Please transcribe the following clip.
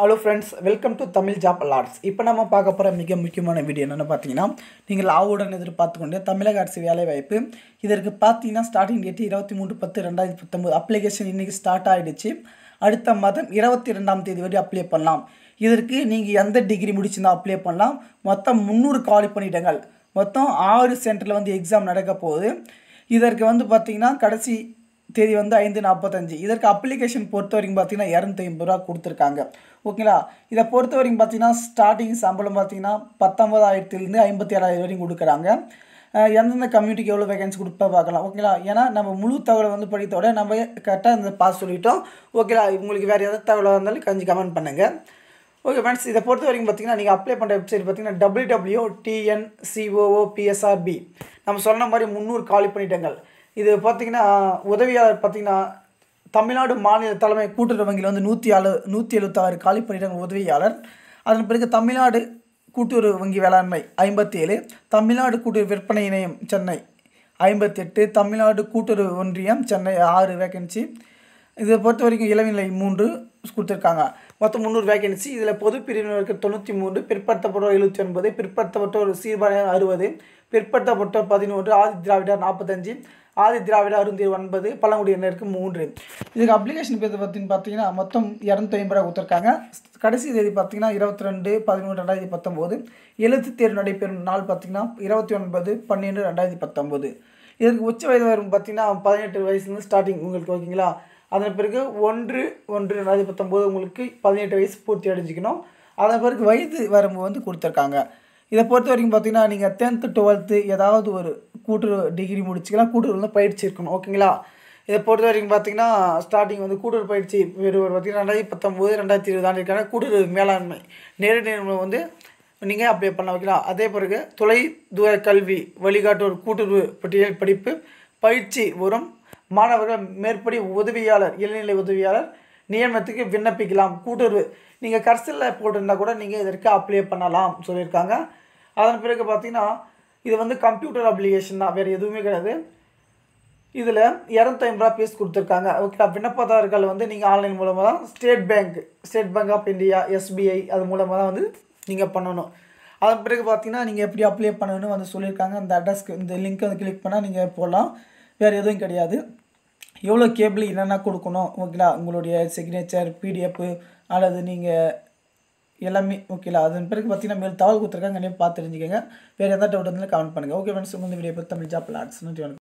Hello friends, welcome to Tamil Jopal Arts. இப்போ நாம பார்க்க போற மிக முக்கியமான வீடியோ என்னன்னு பாத்தீங்கன்னா நீங்கள் ஆவுடன் எதிர்பார்த்துக்கொண்ட தமிழக அரசு வேலை வாய்ப்பு இதற்கு பாத்தீங்கன்னா ஸ்டார்டிங் டேட் 23/10/2019 அப்ளிகேஷன் இன்னைக்கு ஸ்டார்ட் ஆயிடுச்சு அடுத்த மாதம் 22 ஆம் தேதி வரை அப்ளை பண்ணலாம் இதற்கு நீங்க எந்த டிகிரி முடிச்சினா அப்ளை பண்ணலாம் மொத்தம் 300 காலி பணியிடங்கள் மொத்தம் 6 சென்டர்ல வந்து எக்ஸாம் நடக்க போகுது இதற்கு வந்து பாத்தீங்கன்னா கடைசி தேதி வந்து 5:45 இதற்கு அப்ளிகேஷன் பொறுத்தவரைக்கும் பாத்தீங்கன்னா 250 ரூபாய் கொடுத்திருக்காங்க ஓகேங்களா இத பொறுத்தவரைக்கும் பாத்தீங்கன்னா ஸ்டார்டிங் சம்பளம் பாத்தீங்கன்னா 19000 இருந்து 57000 வரைக்கும் கொடுக்கறாங்க என்னென்ன கம்யூனிட்டிக்கு எவ்வளவு வேகன்சி கொடுப்பா பார்க்கலாம் ஓகேங்களா ஏனா நம்ம முழு தகவல் வந்து படித்தோட நம்ம கரெக்ட்டா இந்த பாஸ் சொல்லிட்டோம் ஓகேங்களா உங்களுக்கு வேற ஏதாவது தகவல் இருந்தாலும் கொஞ்சம் கமெண்ட் பண்ணுங்க ஓகே फ्रेंड्स இத பொறுத்தவரைக்கும் பாத்தீங்கன்னா நீங்க அப்ளை பண்ற வெப்சைட் பாத்தீங்கன்னா www.tncoopsrb நம்ம சொன்ன மாதிரி 300 காலி பணியிடங்கள் இது பாத்தீங்கன்னா உதவியாளர் பாத்தீங்கன்னா தமிழ்நாடு மாநில தலைமை கூட்டுறவு வங்கியில வந்து 176 காலி பணியிடங்கள் உதவியாளர் அதன் பிறகு தமிழ்நாடு கூட்டுறவு வங்கி வேளாண்மை 57 தமிழ்நாடு கூட்டுறவு விற்பனை இணையம் சென்னை 58 தமிழ்நாடு கூட்டுறவு ஒன்றியம் சென்னை 6 வேகன்சி இது பொறுத்தவரைக்கும் இளநிலை 3 கொடுத்திருக்காங்க மொத்தம் 300 வேகன்சி இதுல பொது பிரிவினருக்கு 93 பிற்படுத்தப்பட்டோர் 79 பிற்படுத்தப்பட்டோர் சீர்பாலினர் 60 பிற்படுத்தப்பட்டோர் 11 ஆதி திராவிடர் 45 ஆதி திராவிட 69 பழங்குடியினருக்கு 3 இதுக்கு அப்ளிகேஷன் பேர் பார்த்தீங்கன்னா மொத்தம் 250 கொடுத்திருக்காங்க கடைசி தேதி பார்த்தீங்கன்னா 22/11/2019 எழுத்து தேர்வு நடைபெறும் நாள் பார்த்தீங்கன்னா 29/12/2019 இதற்கு உச்ச வயது வரும் பார்த்தீங்கன்னா 18 வயசுல ஸ்டார்டிங் உங்களுக்கு ஓகேங்களா அதன் பிறகு 1/1/2019 உங்களுக்கு 18 வயசு பூர்த்தி அடைஞ்சிக்கணும் அதன் பிறகு வயது வரம்பு வந்து கொடுத்திருக்காங்க இத பொறுத்தவரைக்கும் பாத்தீங்கன்னா நீங்க 10th 12th ஏதாவது ஒரு கூட்டுற டிகிரி முடிச்சிக்கலாம் கூட்டுறவுல பயிற்சி இருக்கணும் ஓகேங்களா இத பொறுத்தவரைக்கும் பாத்தீங்கன்னா ஸ்டார்டிங் வந்து கூட்டுற பயிற்சி வேற பாத்தீங்கன்னா 2019 2020 ஆண்டுக்கான கூட்டுற மேலாண்மை நேரடியாக வந்து நீங்க அப்ளை பண்ணலாம் ஓகேங்களா அதே பிறகு துளை தூர கல்வி வழிகாட்டுவோர் கூட்டுறவு பற்றிய படிப்பு பயிற்சி வரும் மாணவர்கள் மேற்படி உதவியாளர் இளநிலை உதவியாளர் நியமனத்துக்கு விண்ணப்பிக்கலாம் கூட்டுறவு நீங்க கர்சல்ல போட்டுட்டா கூட நீங்க இதற்கு அப்ளை பண்ணலாம் சொல்லிருக்காங்க அதன் பிறகு பாத்தீங்கன்னா இது வந்து கம்ப்யூட்டர் அப்ளிகேஷன் தான் வேற எதுவுமே கிடையாது இதுல 250 ரூபாய் பீஸ் கொடுத்திருக்காங்க ஓகேடா விண்ணப்பதாரர்கள் வந்து நீங்க ஆன்லைன் மூலமா தான் State Bank of India SBI அது மூலமா தான் வந்து நீங்க பண்ணனும் அதன் பிறகு பாத்தீங்கன்னா நீங்க எப்படி அப்ளை பண்ணனும் வந்து சொல்லிருக்காங்க அந்த அட்ரஸ்க்கு இந்த லிங்க் வந்து கிளிக் பண்ணா நீங்க போலாம் வேற எதுவும் கிடையாது எவ்வளவு கேபிள் என்னன்னா கொடுக்கணும் ஓகேங்களா உங்களுடைய சிக்னேச்சர் PDF அல்லது நீங்க எல்லாமே ஓகேங்களா அதன் பிறகு பாத்தீங்கன்னா மேல் தகவல் கொடுத்திருக்காங்க நீங்க பார்த்து தெரிஞ்சுக்கங்க வேற ஏதாவது டவுட் இருந்தா கமெண்ட் பண்ணுங்க ஓகே फ्रेंड्स இந்த வீடியோ பத்தி தமிழ் ஜாப் லாட்ஸ்